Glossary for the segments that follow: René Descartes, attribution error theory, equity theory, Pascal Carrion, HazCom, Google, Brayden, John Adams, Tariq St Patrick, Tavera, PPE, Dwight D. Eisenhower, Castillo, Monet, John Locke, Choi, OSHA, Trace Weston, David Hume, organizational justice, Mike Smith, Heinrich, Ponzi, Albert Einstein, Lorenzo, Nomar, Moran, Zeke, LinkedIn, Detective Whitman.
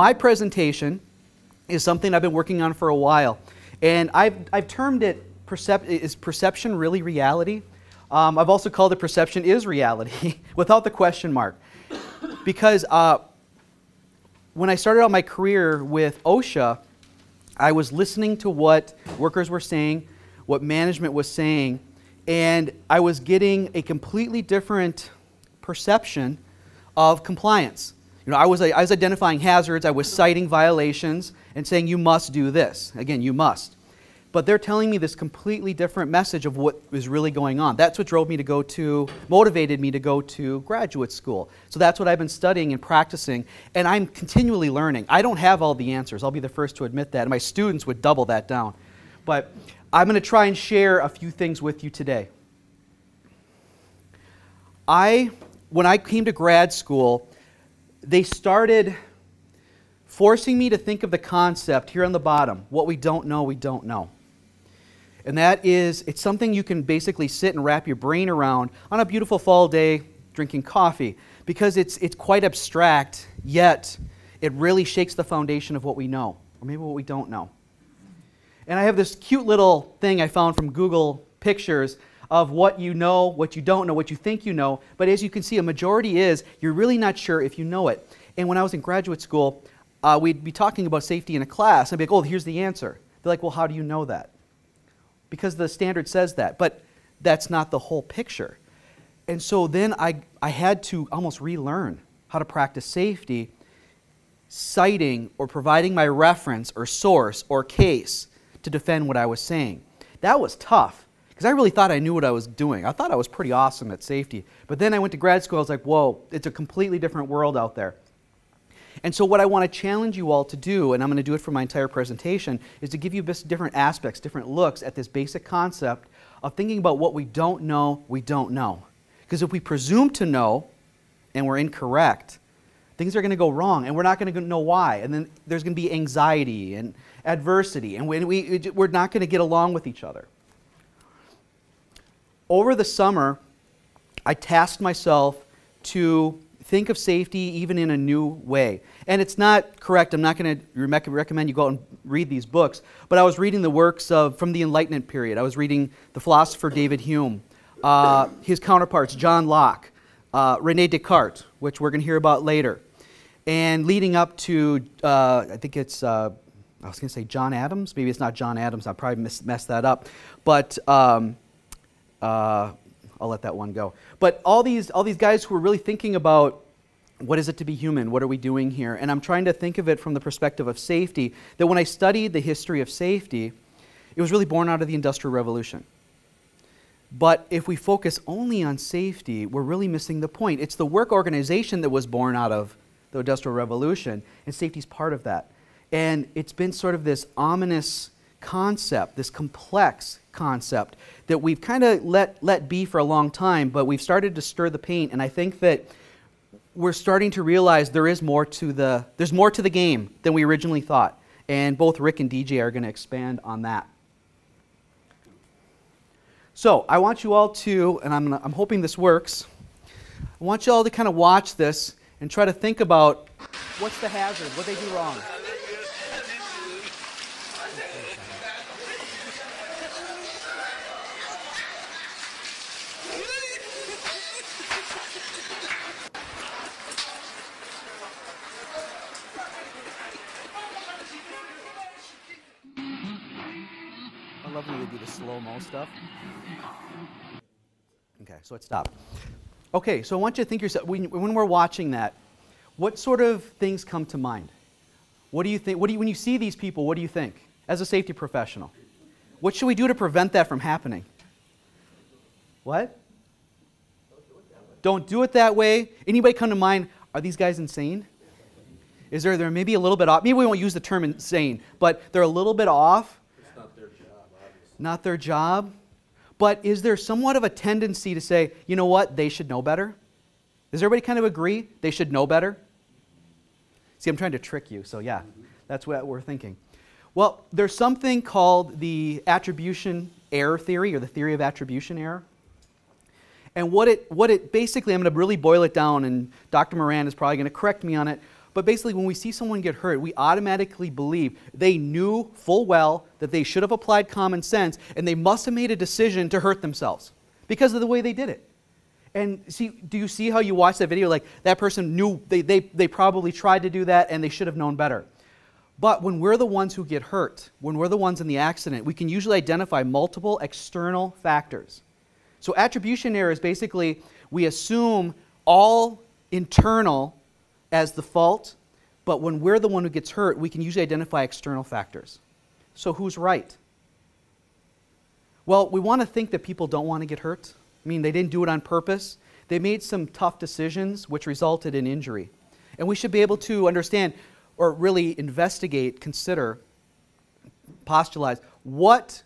my presentation is something I've been working on for a while, and I've termed it, is perception really reality? I've also called it perception is reality, without the question mark. Because when I started out my career with OSHA, I was listening to what workers were saying, what management was saying, and I was getting a completely different perception of compliance. You know, I was identifying hazards, I was citing violations, and saying you must do this. Again, you must. But they're telling me this completely different message of what is really going on. That's what drove me to go to, motivated me to go to graduate school. So that's what I've been studying and practicing, and I'm continually learning. I don't have all the answers. I'll be the first to admit that, and my students would double that down. But I'm going to try and share a few things with you today. When I came to grad school, they started forcing me to think of the concept here on the bottom, what we don't know, we don't know. And that is, it's something you can basically sit and wrap your brain around on a beautiful fall day drinking coffee, because it's quite abstract, yet it really shakes the foundation of what we know, or maybe what we don't know. And I have this cute little thing I found from Google Pictures of what you know, what you don't know, what you think you know, but as you can see, a majority is you're really not sure if you know it. And when I was in graduate school, we'd be talking about safety in a class, and I'd be like, oh, here's the answer. They're like, well, how do you know that? Because the standard says that, but that's not the whole picture. And so then I had to almost relearn how to practice safety, citing or providing my reference or source or case to defend what I was saying. That was tough, because I really thought I knew what I was doing. I thought I was pretty awesome at safety. But then I went to grad school, I was like, whoa, it's a completely different world out there. And so what I want to challenge you all to do, and I'm going to do it for my entire presentation, is to give you different aspects, different looks at this basic concept of thinking about what we don't know, we don't know. Because if we presume to know and we're incorrect, things are going to go wrong and we're not going to know why. And then there's going to be anxiety and adversity, and we're not going to get along with each other. Over the summer, I tasked myself to think of safety even in a new way. And it's not correct. I'm not going to recommend you go out and read these books, but I was reading the works from the Enlightenment period. I was reading the philosopher David Hume, his counterparts John Locke, René Descartes, which we're going to hear about later, and leading up to, I think it's, I was going to say John Adams. Maybe it's not John Adams. I'll probably mess that up. But I'll let that one go. But all these guys who are really thinking about what is it to be human? What are we doing here? And I'm trying to think of it from the perspective of safety, that when I studied the history of safety, it was really born out of the Industrial Revolution. But if we focus only on safety, we're really missing the point. It's the work organization that was born out of the Industrial Revolution, and safety's part of that. And it's been sort of this ominous concept, this complex concept that we've kind of let be for a long time, but we've started to stir the paint, and I think that we're starting to realize there's more to the game than we originally thought, and both Rick and DJ are going to expand on that. So I want you all to, and I'm hoping this works, I want you all to kind of watch this and try to think about what's the hazard, what they do wrong. Stuff. Okay, so it stopped. Okay, so I want you to think yourself, when we're watching that, what sort of things come to mind? What do you think, when you see these people, what do you think? As a safety professional, what should we do to prevent that from happening? What? Don't do it that way. Anybody come to mind, are these guys insane? Is there maybe a little bit off, maybe we won't use the term insane, but they're a little bit off. Not their job, but is there somewhat of a tendency to say, you know what, they should know better? Does everybody kind of agree they should know better? See, I'm trying to trick you, so yeah, that's what we're thinking. Well, there's something called the attribution error theory, or the theory of attribution error. And what it basically, I'm going to really boil it down, and Dr. Moran is probably going to correct me on it, But basically, when we see someone get hurt, we automatically believe they knew full well that they should have applied common sense, and they must have made a decision to hurt themselves because of the way they did it. And see, do you see how you watch that video? Like, that person knew, they probably tried to do that, and they should have known better. But when we're the ones who get hurt, when we're the ones in the accident, we can usually identify multiple external factors. So attribution error is basically, we assume all internal as the fault, but when we're the one who gets hurt, we can usually identify external factors. So who's right? Well, we want to think that people don't want to get hurt. I mean, they didn't do it on purpose. They made some tough decisions which resulted in injury. And we should be able to understand, or really investigate, consider, postulate, what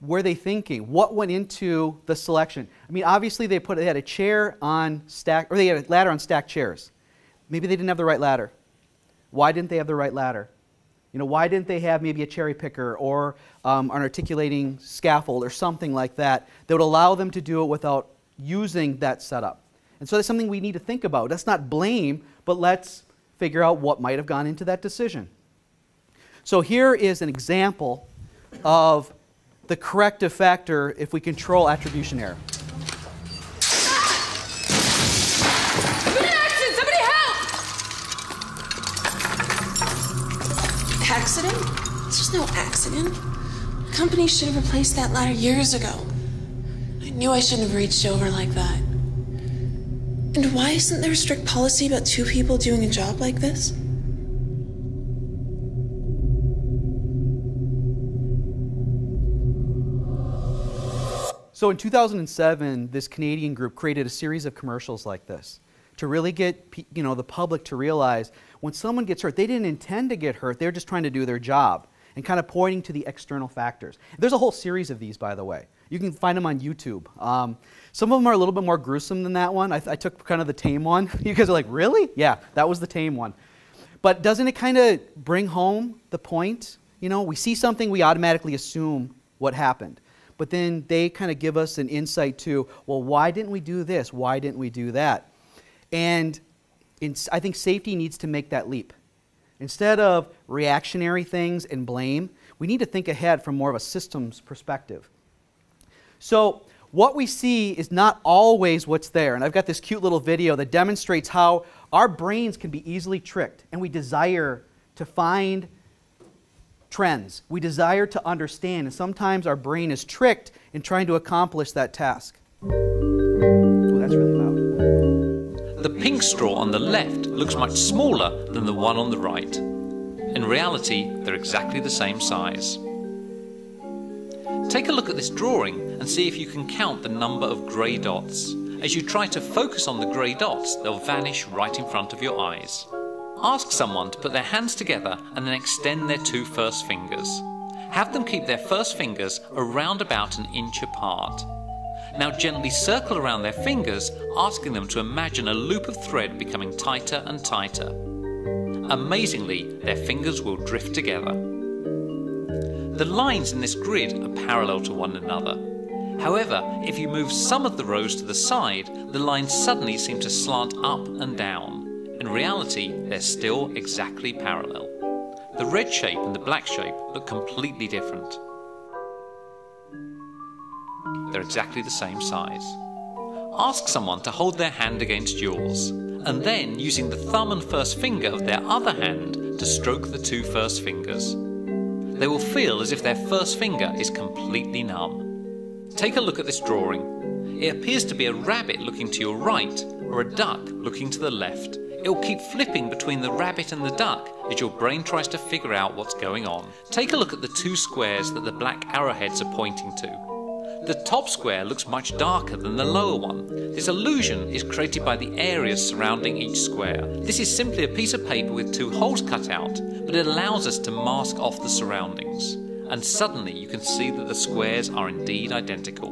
were they thinking? What went into the selection? I mean, obviously they had a chair on stack, or they had a ladder on stacked chairs. Maybe they didn't have the right ladder. Why didn't they have the right ladder? You know, why didn't they have maybe a cherry picker or an articulating scaffold or something like that that would allow them to do it without using that setup? And so that's something we need to think about. Let's not blame, but let's figure out what might have gone into that decision. So here is an example of the corrective factor if we control attribution error. Accident? There's no accident. The company should have replaced that ladder years ago. I knew I shouldn't have reached over like that. And why isn't there a strict policy about two people doing a job like this? So in 2007, this Canadian group created a series of commercials like this to really get, you know, the public to realize when someone gets hurt, they didn't intend to get hurt, they're just trying to do their job, and kind of pointing to the external factors. There's a whole series of these, by the way. You can find them on YouTube. Some of them are a little bit more gruesome than that one. I took kind of the tame one. You guys are like, really? Yeah, that was the tame one. But doesn't it kind of bring home the point? You know, we see something, we automatically assume what happened. But then they kind of give us an insight to, well, why didn't we do this? Why didn't we do that? And I think safety needs to make that leap. Instead of reactionary things and blame, we need to think ahead from more of a systems perspective. So what we see is not always what's there. And I've got this cute little video that demonstrates how our brains can be easily tricked, and we desire to find trends. We desire to understand, and sometimes our brain is tricked in trying to accomplish that task. Ooh, that's really loud. The pink straw on the left looks much smaller than the one on the right. In reality, they're exactly the same size. Take a look at this drawing and see if you can count the number of grey dots. As you try to focus on the grey dots, they'll vanish right in front of your eyes. Ask someone to put their hands together and then extend their two first fingers. Have them keep their first fingers around about an inch apart. Now gently circle around their fingers, asking them to imagine a loop of thread becoming tighter and tighter. Amazingly, their fingers will drift together. The lines in this grid are parallel to one another. However, if you move some of the rows to the side, the lines suddenly seem to slant up and down. In reality, they're still exactly parallel. The red shape and the black shape look completely different. They're exactly the same size. Ask someone to hold their hand against yours, and then using the thumb and first finger of their other hand to stroke the two first fingers. They will feel as if their first finger is completely numb. Take a look at this drawing. It appears to be a rabbit looking to your right, or a duck looking to the left. It will keep flipping between the rabbit and the duck as your brain tries to figure out what's going on. Take a look at the two squares that the black arrowheads are pointing to. The top square looks much darker than the lower one. This illusion is created by the areas surrounding each square. This is simply a piece of paper with two holes cut out, but it allows us to mask off the surroundings. And suddenly you can see that the squares are indeed identical.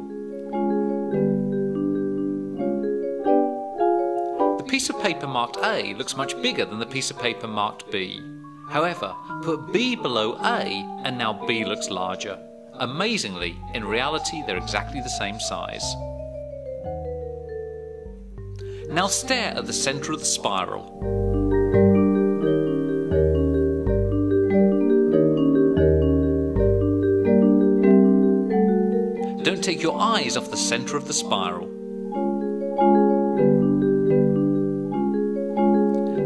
The piece of paper marked A looks much bigger than the piece of paper marked B. However, put B below A, and now B looks larger. Amazingly, in reality, they're exactly the same size. Now stare at the center of the spiral. take your eyes off the centre of the spiral.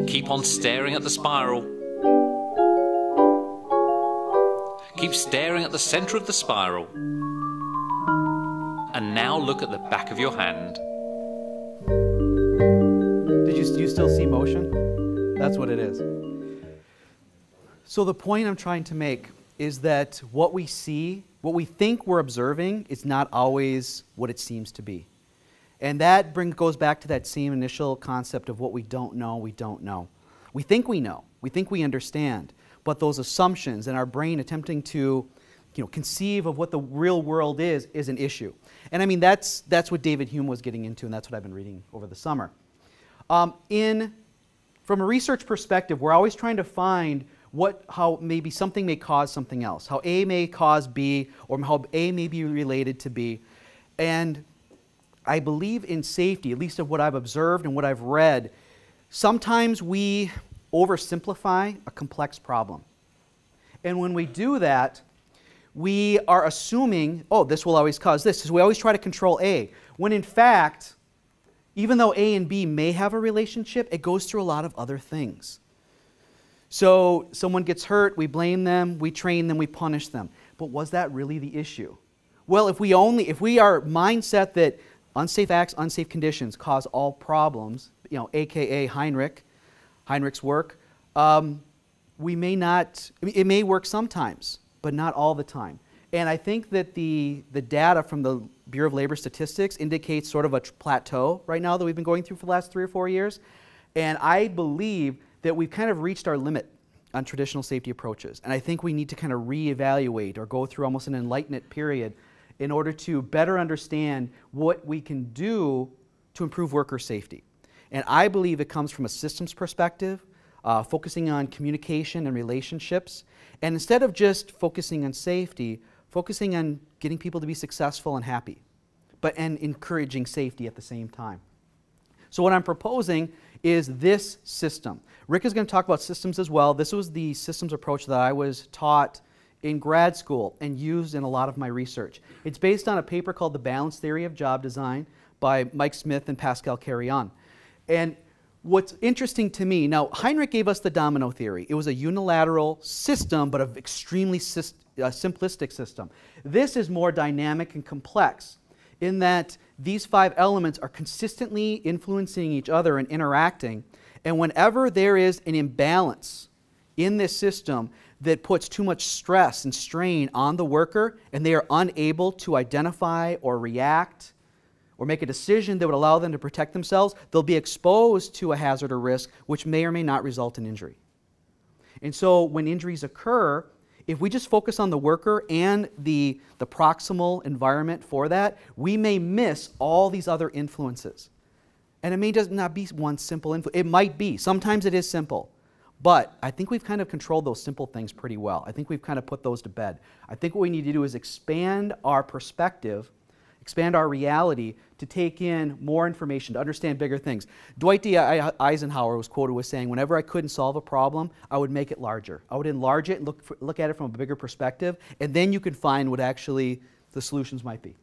Keep on staring at the spiral. Keep staring at the centre of the spiral. And now look at the back of your hand. Do you still see motion? That's what it is. So the point I'm trying to make is that what we see, what we think we're observing, is not always what it seems to be. And that goes back to that same initial concept of what we don't know, we don't know. We think we know, we think we understand, but those assumptions and our brain attempting to conceive of what the real world is an issue. And I mean, that's what David Hume was getting into, and that's what I've been reading over the summer. From a research perspective, we're always trying to find how maybe something may cause something else, how A may cause B, or how A may be related to B. And I believe in safety, at least of what I've observed and what I've read. Sometimes we oversimplify a complex problem. And when we do that, we are assuming, oh, this will always cause this, so we always try to control A, when in fact, even though A and B may have a relationship, it goes through a lot of other things. So someone gets hurt, we blame them, we train them, we punish them. But was that really the issue? Well, if we are mindset that unsafe acts, unsafe conditions cause all problems, AKA Heinrich's work, it may work sometimes, but not all the time. And I think that the data from the Bureau of Labor Statistics indicates sort of a plateau right now that we've been going through for the last 3 or 4 years. And I believe that we've kind of reached our limit on traditional safety approaches. And I think we need to kind of reevaluate or go through almost an enlightenment period in order to better understand what we can do to improve worker safety. And I believe it comes from a systems perspective, focusing on communication and relationships. And instead of just focusing on safety, focusing on getting people to be successful and happy, and encouraging safety at the same time. So what I'm proposing is this system. Rick is going to talk about systems as well. This was the systems approach that I was taught in grad school and used in a lot of my research. It's based on a paper called The Balanced Theory of Job Design by Mike Smith and Pascal Carrion. And what's interesting to me, now Heinrich gave us the domino theory. It was a unilateral system, but an extremely simplistic system. This is more dynamic and complex in that these 5 elements are consistently influencing each other and interacting, and whenever there is an imbalance in this system that puts too much stress and strain on the worker and they are unable to identify or react or make a decision that would allow them to protect themselves, they'll be exposed to a hazard or risk which may or may not result in injury. And so when injuries occur, if we just focus on the worker and the proximal environment for that, we may miss all these other influences. And it may just not be one simple influence. It might be. Sometimes it is simple. But I think we've kind of controlled those simple things pretty well. I think we've kind of put those to bed. I think what we need to do is expand our perspective, expand our reality to take in more information, to understand bigger things. Dwight D. Eisenhower was quoted as saying, whenever I couldn't solve a problem, I would make it larger. I would enlarge it and look at it from a bigger perspective, and then you can find what actually the solutions might be.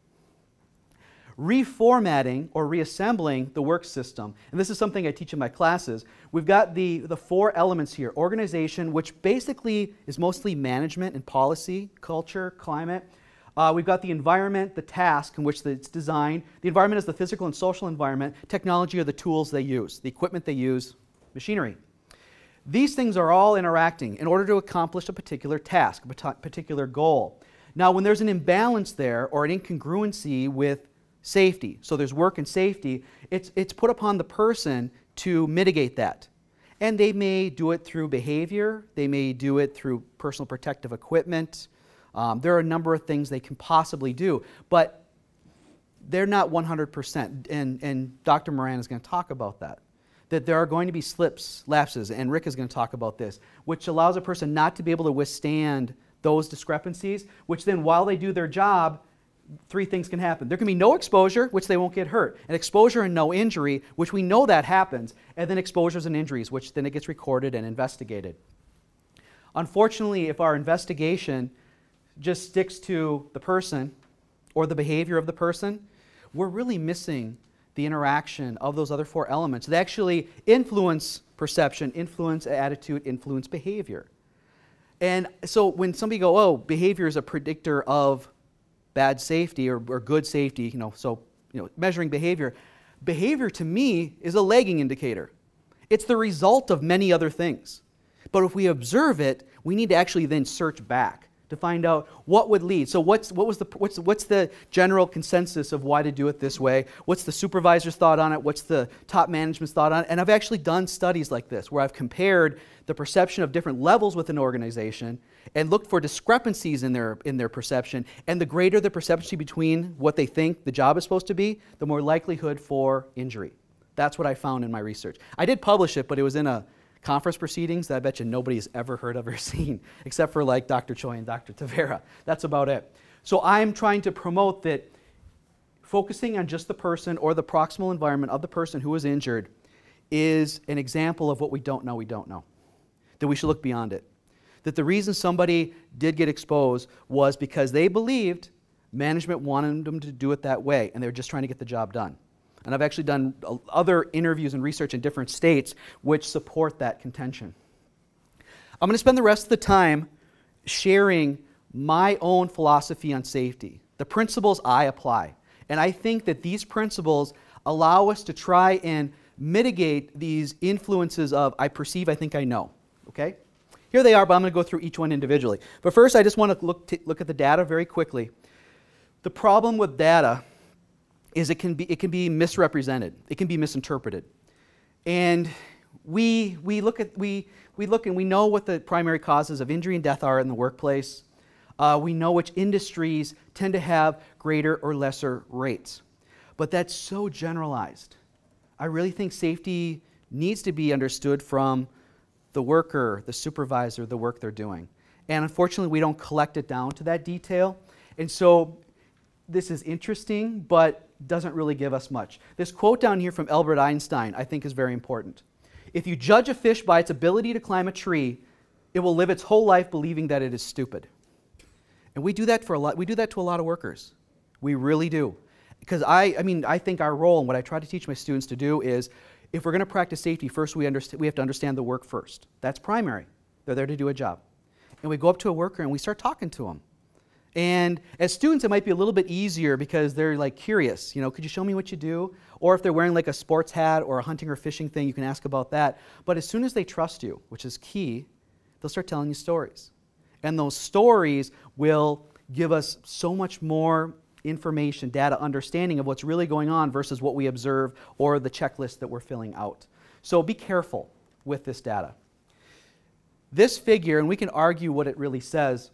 Reformatting or reassembling the work system, and this is something I teach in my classes, we've got the 4 elements here. Organization, which basically is mostly management and policy, culture, climate. We've got the environment, the task in which it's designed. The environment is the physical and social environment. Technology are the tools they use, the equipment they use, machinery. These things are all interacting in order to accomplish a particular task, a particular goal. Now, when there's an imbalance there or an incongruency with safety, so there's work and safety, it's put upon the person to mitigate that. And they may do it through behavior. They may do it through personal protective equipment. There are a number of things they can possibly do, but they're not 100%, and Dr. Moran is going to talk about that, that there are going to be slips, lapses, and Rick is going to talk about this, which allows a person not to be able to withstand those discrepancies, which then while they do their job, 3 things can happen. There can be no exposure, which they won't get hurt, and exposure and no injury, which we know that happens, and then exposures and injuries, which then it gets recorded and investigated. Unfortunately, if our investigation just sticks to the person or the behavior of the person, we're really missing the interaction of those other four elements. They actually influence perception, influence attitude, influence behavior. And so when somebody go, oh, behavior is a predictor of bad safety or good safety, you know, so you know, measuring behavior, behavior to me is a lagging indicator. It's the result of many other things. But if we observe it, we need to actually then search back to find out what would lead. So what's the general consensus of why to do it this way? What's the supervisor's thought on it? What's the top management's thought on it? And I've actually done studies like this where I've compared the perception of different levels within an organization and looked for discrepancies in their perception. And the greater the perception between what they think the job is supposed to be, the more likelihood for injury. That's what I found in my research. I did publish it, but it was in a conference proceedings that I bet you nobody's ever heard of or seen, except for like Dr. Choi and Dr. Tavera. That's about it. So I'm trying to promote that focusing on just the person or the proximal environment of the person who was injured is an example of what we don't know. That we should look beyond it. That the reason somebody did get exposed was because they believed management wanted them to do it that way, and they were just trying to get the job done. And I've actually done other interviews and research in different states which support that contention. I'm going to spend the rest of the time sharing my own philosophy on safety, the principles I apply. And I think that these principles allow us to try and mitigate these influences of I perceive, I think, I know. Okay? Here they are, but I'm going to go through each one individually. But first, I just want to look at the data very quickly. The problem with data is it can be misrepresented, it can be misinterpreted, and we know what the primary causes of injury and death are in the workplace. We know which industries tend to have greater or lesser rates, but that's so generalized. I really think safety needs to be understood from the worker, the supervisor, the work they're doing, and unfortunately we don't collect it down to that detail, and so this is interesting, but doesn't really give us much. This quote down here from Albert Einstein I think is very important. If you judge a fish by its ability to climb a tree, it will live its whole life believing that it is stupid. And we do that to a lot of workers. We really do. Because I think our role and what I try to teach my students to do is if we're going to practice safety, first we have to understand the work first. That's primary. They're there to do a job. And we go up to a worker and we start talking to them. And as students, it might be a little bit easier because they're like curious, you know, could you show me what you do? Or if they're wearing like a sports hat or a hunting or fishing thing, you can ask about that. But as soon as they trust you, which is key, they'll start telling you stories. And those stories will give us so much more information, data, understanding of what's really going on versus what we observe or the checklist that we're filling out. So be careful with this data. This figure, and we can argue what it really says,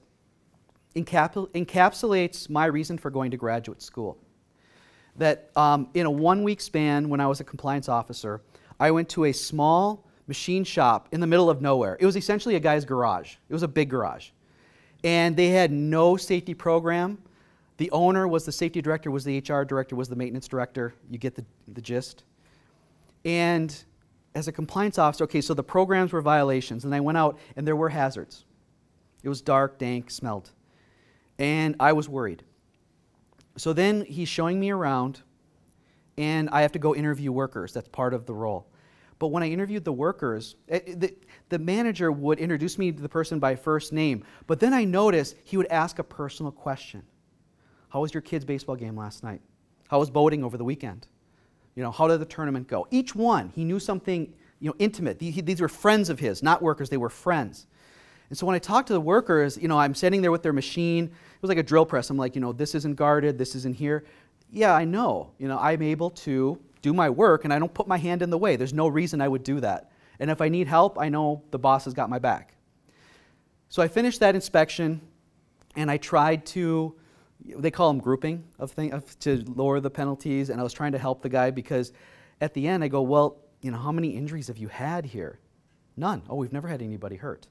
encapsulates my reason for going to graduate school. That in a one-week span when I was a compliance officer, I went to a small machine shop in the middle of nowhere. It was essentially a guy's garage. It was a big garage. And they had no safety program. The owner was the safety director, was the HR director, was the maintenance director. You get the gist. And as a compliance officer, okay, so the programs were violations, and I went out and there were hazards. It was dark, dank, smelled. And I was worried. So then he's showing me around, and I have to go interview workers. That's part of the role. But when I interviewed the workers, the manager would introduce me to the person by first name, but then I noticed he would ask a personal question. How was your kids' baseball game last night? How was boating over the weekend? You know, how did the tournament go? Each one, he knew something, you know, intimate. These were friends of his, not workers, they were friends. And so when I talk to the workers, you know, I'm standing there with their machine. It was like a drill press. I'm like, you know, this isn't guarded. This isn't here. Yeah, I know. You know, I'm able to do my work, and I don't put my hand in the way. There's no reason I would do that. And if I need help, I know the boss has got my back. So I finished that inspection, and I tried to, they call them grouping of things, to lower the penalties, and I was trying to help the guy because at the end I go, well, you know, how many injuries have you had here? None. Oh, we've never had anybody hurt.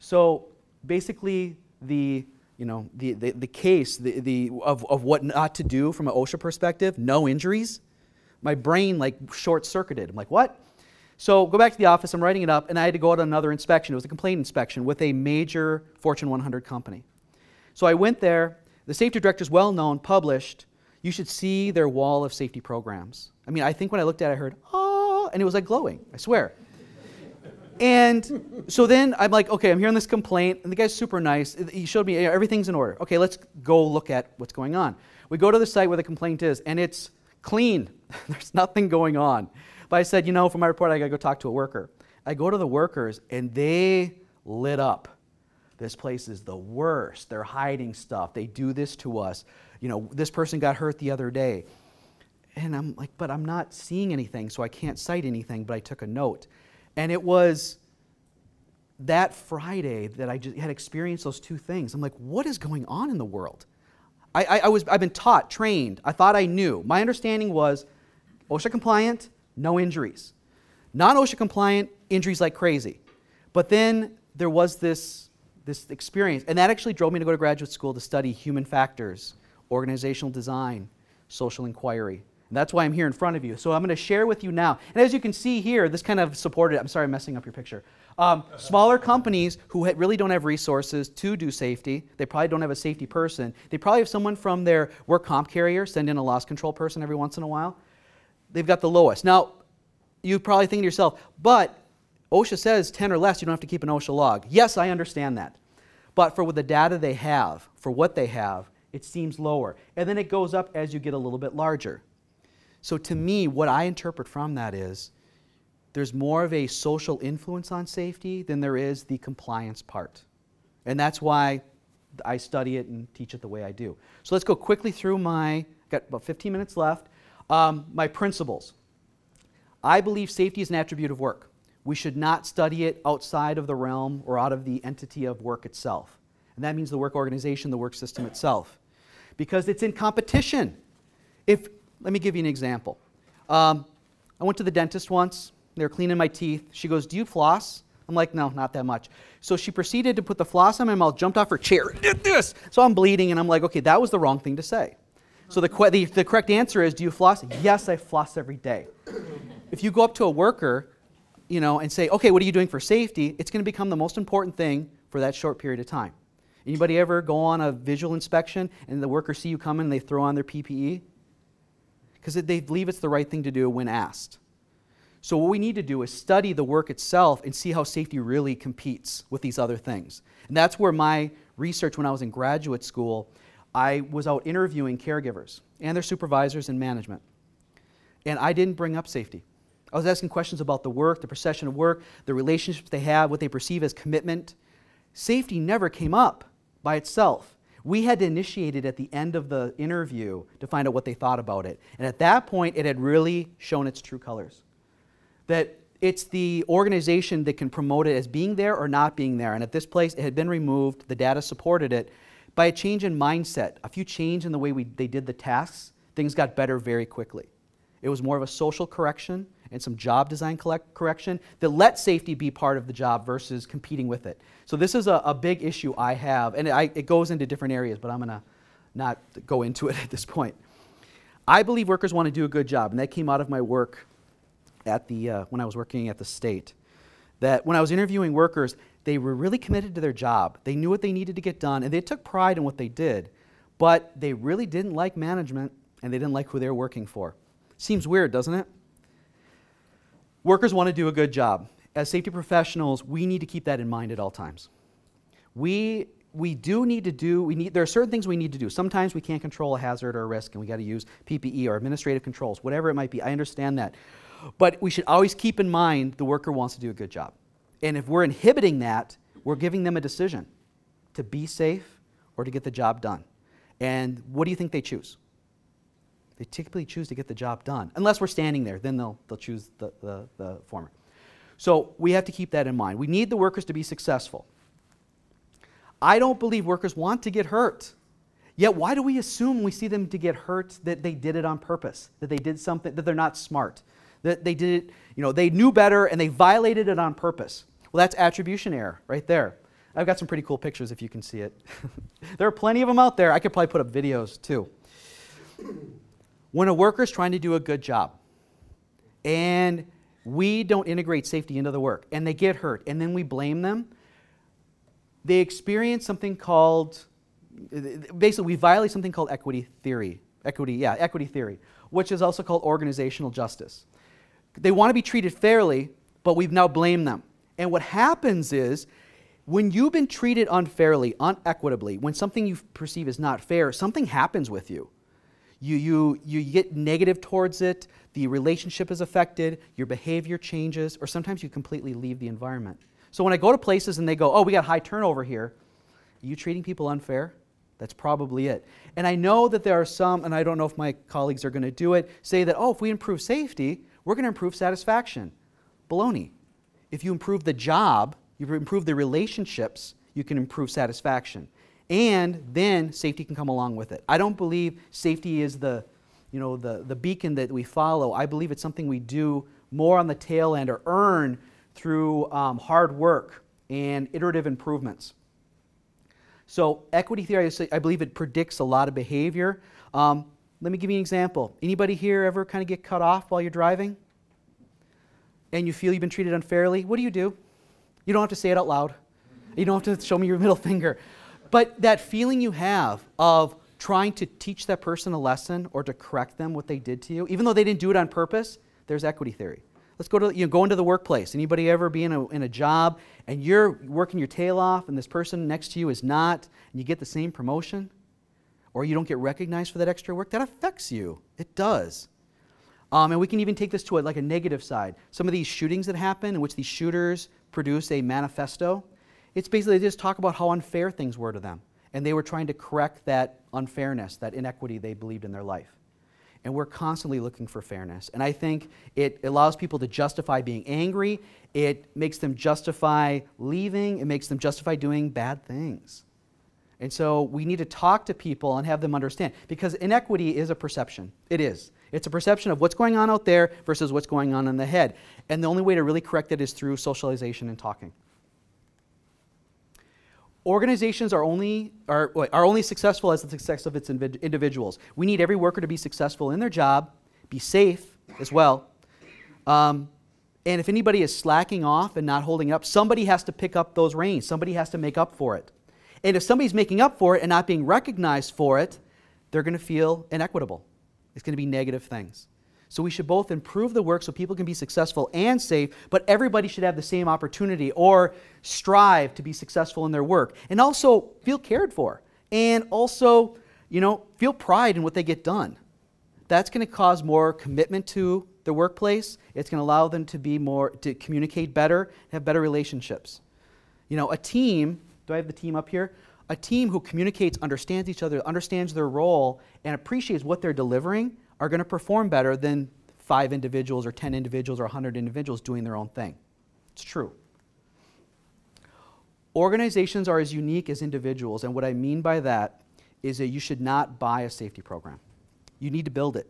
So basically, the case of what not to do from an OSHA perspective, no injuries. My brain like short-circuited. I'm like, what? So go back to the office. I'm writing it up, and I had to go out on another inspection. It was a complaint inspection with a major Fortune 100 company. So I went there. The safety director is well known, published. You should see their wall of safety programs. I mean, I think when I looked at it, I heard, oh, and it was like glowing, I swear. And so then I'm like, okay, I'm hearing this complaint, and the guy's super nice. He showed me everything's in order. Okay, let's go look at what's going on. We go to the site where the complaint is, and it's clean. There's nothing going on. But I said, you know, for my report, I gotta go talk to a worker. I go to the workers, and they lit up. This place is the worst. They're hiding stuff. They do this to us. You know, this person got hurt the other day. And I'm like, but I'm not seeing anything, so I can't cite anything, but I took a note. And it was that Friday that I just had experienced those two things. I'm like, what is going on in the world? I've been taught, trained. I thought I knew. My understanding was OSHA compliant, no injuries. Non-OSHA compliant, injuries like crazy. But then there was this experience, and that actually drove me to go to graduate school to study human factors, organizational design, social inquiry. And that's why I'm here in front of you. So I'm going to share with you now. And as you can see here, this kind of supported, I'm sorry I'm messing up your picture. Smaller companies who really don't have resources to do safety. They probably don't have a safety person. They probably have someone from their work comp carrier send in a loss control person every once in a while. They've got the lowest. Now, you probably think to yourself, but OSHA says 10 or less, you don't have to keep an OSHA log. Yes, I understand that. But for the data they have, for what they have, it seems lower. And then it goes up as you get a little bit larger. So to me, what I interpret from that is there's more of a social influence on safety than there is the compliance part. And that's why I study it and teach it the way I do. So let's go quickly through my, got about 15 minutes left, my principles. I believe safety is an attribute of work. We should not study it outside of the realm or out of the entity of work itself. And that means the work organization, the work system itself. Because it's in competition. Let me give you an example. I went to the dentist once. They were cleaning my teeth. She goes, do you floss? I'm like, no, not that much. So she proceeded to put the floss on my mouth, jumped off her chair, did this. So I'm bleeding, and I'm like, okay, that was the wrong thing to say. So the correct answer is, do you floss? Yes, I floss every day. If you go up to a worker, you know, and say, okay, what are you doing for safety? It's going to become the most important thing for that short period of time. Anybody ever go on a visual inspection, and the workers see you come in, and they throw on their PPE? Because they believe it's the right thing to do when asked. So what we need to do is study the work itself and see how safety really competes with these other things. And that's where my research when I was in graduate school, I was out interviewing caregivers and their supervisors and management. And I didn't bring up safety. I was asking questions about the work, the perception of work, the relationships they have, what they perceive as commitment. Safety never came up by itself. We had to initiate it at the end of the interview to find out what they thought about it. And at that point, it had really shown its true colors. That it's the organization that can promote it as being there or not being there. And at this place, it had been removed. The data supported it. By a change in mindset, a few change in the way they did the tasks, things got better very quickly. It was more of a social correction and some job design correction that let safety be part of the job versus competing with it. So this is a big issue I have, and it goes into different areas, but I'm going to not go into it at this point. I believe workers want to do a good job, and that came out of my work at the, when I was working at the state. That when I was interviewing workers, they were really committed to their job. They knew what they needed to get done, and they took pride in what they did, but they really didn't like management, and they didn't like who they were working for. Seems weird, doesn't it? Workers want to do a good job. As safety professionals, we need to keep that in mind at all times. There are certain things we need to do. Sometimes we can't control a hazard or a risk, and we got to use PPE or administrative controls, whatever it might be. I understand that. But we should always keep in mind the worker wants to do a good job. And if we're inhibiting that, we're giving them a decision to be safe or to get the job done. And what do you think they choose? They typically choose to get the job done. Unless we're standing there, then they'll choose the former. So we have to keep that in mind. We need the workers to be successful. I don't believe workers want to get hurt. Yet why do we assume we see them to get hurt that they did it on purpose, that they did something, that they're not smart, that they did it, you know, they knew better and they violated it on purpose? Well, that's attribution error right there. I've got some pretty cool pictures if you can see it. There are plenty of them out there. I could probably put up videos too. When a worker's trying to do a good job and we don't integrate safety into the work and they get hurt and then we blame them, they experience something called basically we violate something called equity theory, which is also called organizational justice. They want to be treated fairly, but we've now blamed them. And what happens is, when you've been treated unfairly, unequitably, when something you perceive as not fair, something happens with you. You get negative towards it, the relationship is affected, your behavior changes, or sometimes you completely leave the environment. So when I go to places and they go, oh, we got high turnover here, are you treating people unfair? That's probably it. And I know that there are some, and I don't know if my colleagues are going to do it, say that, oh, if we improve safety, we're going to improve satisfaction. Baloney. If you improve the job, you improve the relationships, you can improve satisfaction. And then safety can come along with it. I don't believe safety is the, you know, the beacon that we follow. I believe it's something we do more on the tail end or earn through hard work and iterative improvements. So equity theory, I believe it predicts a lot of behavior. Let me give you an example. Anybody here ever kind of get cut off while you're driving? And you feel you've been treated unfairly? What do? You don't have to say it out loud. You don't have to show me your middle finger. But that feeling you have of trying to teach that person a lesson or to correct them what they did to you, even though they didn't do it on purpose, there's equity theory. Let's go to, you know, go into the workplace. Anybody ever be in a job and you're working your tail off and this person next to you is not, and you get the same promotion, or you don't get recognized for that extra work? That affects you. It does. And we can even take this to like a negative side. Some of these shootings that happen in which these shooters produce a manifesto, it's basically they just talk about how unfair things were to them. And they were trying to correct that unfairness, that inequity they believed in their life. And we're constantly looking for fairness. And I think it allows people to justify being angry. It makes them justify leaving. It makes them justify doing bad things. And so we need to talk to people and have them understand. Because inequity is a perception. It is. It's a perception of what's going on out there versus what's going on in the head. And the only way to really correct it is through socialization and talking. Organizations are only successful as the success of its individuals. We need every worker to be successful in their job, be safe as well. And if anybody is slacking off and not holding up, somebody has to pick up those reins. Somebody has to make up for it. And if somebody's making up for it and not being recognized for it, they're going to feel inequitable. It's going to be negative things. So we should both improve the work so people can be successful and safe, but everybody should have the same opportunity or strive to be successful in their work. And also feel cared for. And also, you know, feel pride in what they get done. That's going to cause more commitment to the workplace. It's going to allow them to be more, to communicate better, have better relationships. You know, a team, do I have the team up here? A team who communicates, understands each other, understands their role, and appreciates what they're delivering are going to perform better than 5 individuals or 10 individuals or 100 individuals doing their own thing. It's true. Organizations are as unique as individuals, and what I mean by that is that you should not buy a safety program. You need to build it.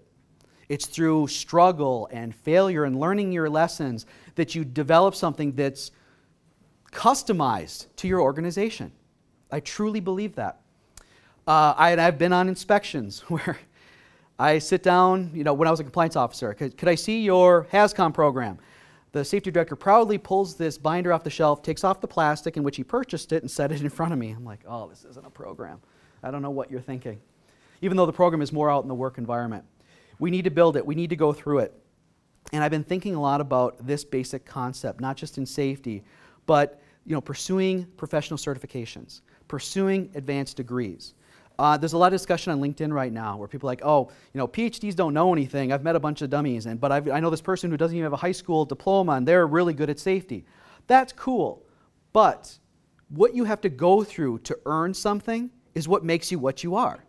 It's through struggle and failure and learning your lessons that you develop something that's customized to your organization. I truly believe that. I've been on inspections where I sit down, you know, when I was a compliance officer, could I see your HazCom program? The safety director proudly pulls this binder off the shelf, takes off the plastic in which he purchased it and set it in front of me. I'm like, oh, this isn't a program. I don't know what you're thinking. Even though the program is more out in the work environment. We need to build it. We need to go through it. And I've been thinking a lot about this basic concept, not just in safety, but, you know, pursuing professional certifications, pursuing advanced degrees. There's a lot of discussion on LinkedIn right now where people are like, oh, you know, PhDs don't know anything. I've met a bunch of dummies, but I know this person who doesn't even have a high school diploma and they're really good at safety. That's cool, but what you have to go through to earn something is what makes you what you are.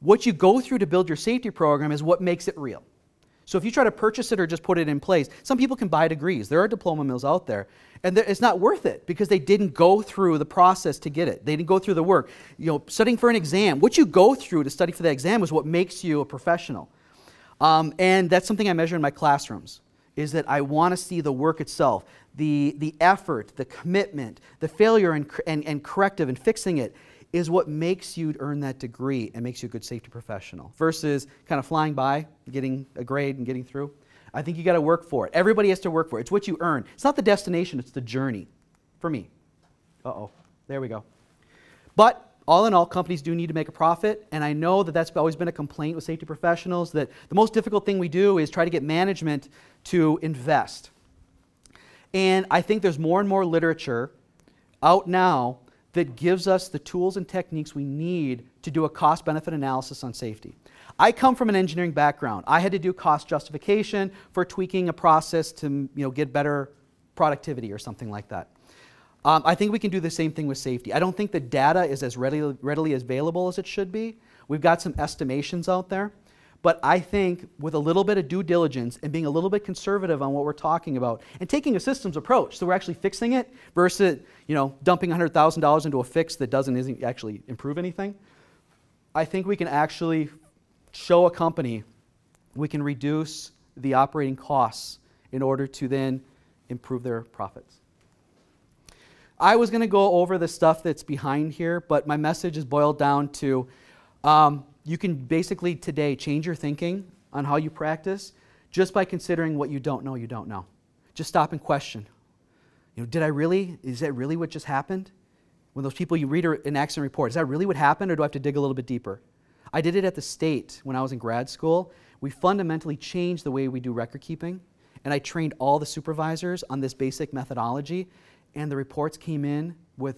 What you go through to build your safety program is what makes it real. So if you try to purchase it or just put it in place, some people can buy degrees. There are diploma mills out there. And it's not worth it because they didn't go through the process to get it. They didn't go through the work. You know, studying for an exam, what you go through to study for the exam is what makes you a professional. And that's something I measure in my classrooms, is that I want to see the work itself, the effort, the commitment, the failure and corrective and fixing it is what makes you earn that degree and makes you a good safety professional versus kind of flying by, getting a grade and getting through. I think you got to work for it. Everybody has to work for it. It's what you earn. It's not the destination, it's the journey for me. Uh-oh, there we go. But all in all, companies do need to make a profit, and I know that that's always been a complaint with safety professionals, that the most difficult thing we do is try to get management to invest. And I think there's more and more literature out now that gives us the tools and techniques we need to do a cost-benefit analysis on safety. I come from an engineering background. I had to do cost justification for tweaking a process to, get better productivity or something like that. I think we can do the same thing with safety. I don't think the data is as readily available as it should be. We've got some estimations out there. But I think with a little bit of due diligence and being a little bit conservative on what we're talking about and taking a systems approach, so we're actually fixing it versus, dumping $100,000 into a fix that isn't actually improve anything, I think we can actually show a company we can reduce the operating costs in order to then improve their profits. I was going to go over the stuff that's behind here, but my message is boiled down to you can basically today change your thinking on how you practice just by considering what you don't know Just stop and question. Did I really? Is that really what just happened? When those people, you read an accident report, is that really what happened, or do I have to dig a little bit deeper? I did it at the state when I was in grad school. We fundamentally changed the way we do record keeping, and I trained all the supervisors on this basic methodology, and the reports came in with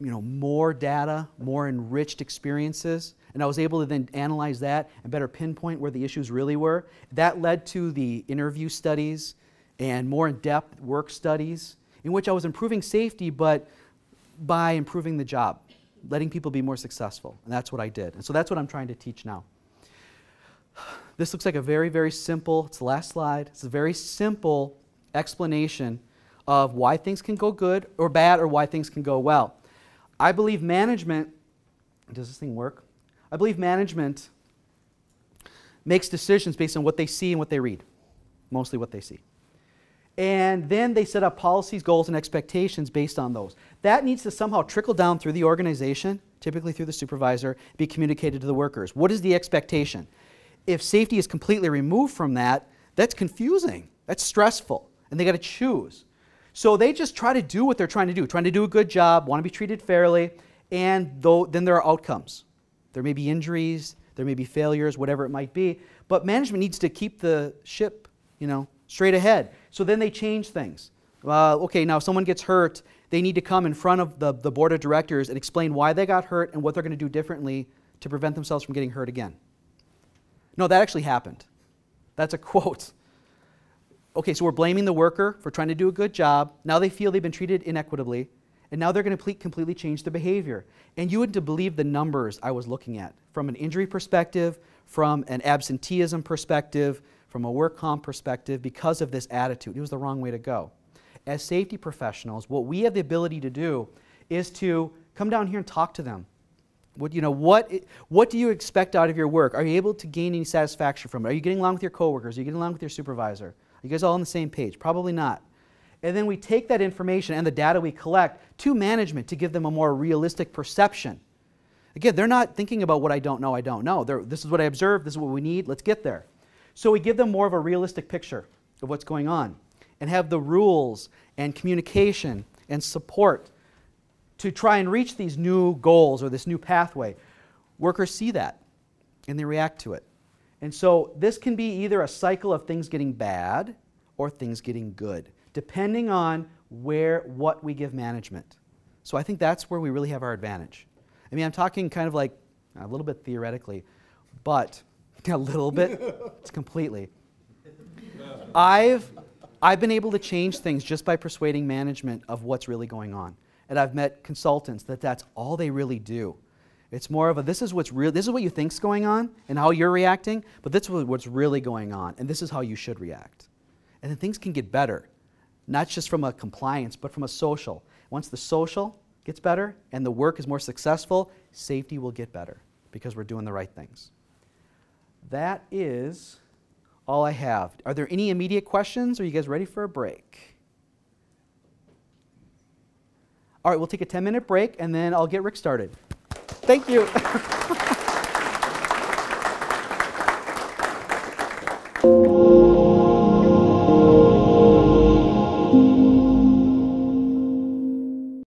more data, more enriched experiences, and I was able to then analyze that and better pinpoint where the issues really were. That led to the interview studies and more in-depth work studies in which I was improving safety, but by improving the job, letting people be more successful. And that's what I did. And so that's what I'm trying to teach now. This looks like a very, very simple, it's the last slide, it's a very simple explanation of why things can go good or bad or why things can go well. I believe management, does this thing work? I believe management makes decisions based on what they see and what they read, mostly what they see. And then they set up policies, goals, and expectations based on those. That needs to somehow trickle down through the organization, typically through the supervisor, be communicated to the workers. What is the expectation? If safety is completely removed from that, that's confusing, that's stressful, and they got to choose. So they just try to do what they're trying to do a good job, want to be treated fairly, and then there are outcomes. There may be injuries, there may be failures, whatever it might be, but management needs to keep the ship, straight ahead. So then they change things. Okay, now if someone gets hurt, they need to come in front of the board of directors and explain why they got hurt and what they're going to do differently to prevent themselves from getting hurt again. No, that actually happened. That's a quote. Okay, so we're blaming the worker for trying to do a good job. Now they feel they've been treated inequitably, and now they're going to completely change their behavior. And you wouldn't believe the numbers I was looking at from an injury perspective, from an absenteeism perspective, from a work comp perspective because of this attitude. It was the wrong way to go. As safety professionals, what we have the ability to do is to come down here and talk to them. What do you expect out of your work? Are you able to gain any satisfaction from it? Are you getting along with your coworkers? Are you getting along with your supervisor? You guys all on the same page? Probably not. And then we take that information and the data we collect to management to give them a more realistic perception. Again, they're not thinking about what I don't know. This is what I observed, this is what we need, let's get there. So we give them more of a realistic picture of what's going on and have the rules and communication and support to try and reach these new goals or this new pathway. Workers see that and they react to it. And so this can be either a cycle of things getting bad or things getting good, depending on what we give management. So I think that's where we really have our advantage. I mean, I'm talking kind of like a little bit theoretically, but a little bit, it's completely. I've been able to change things just by persuading management of what's really going on. And I've met consultants that that's all they really do. It's more of a, this is what's real, this is what you think's going on and how you're reacting, but that's what's really going on, and this is how you should react. And then things can get better, not just from a compliance, but from a social. Once the social gets better and the work is more successful, safety will get better because we're doing the right things. That is all I have. Are there any immediate questions? Are you guys ready for a break? All right, we'll take a 10-minute break, and then I'll get Rick started. Thank you.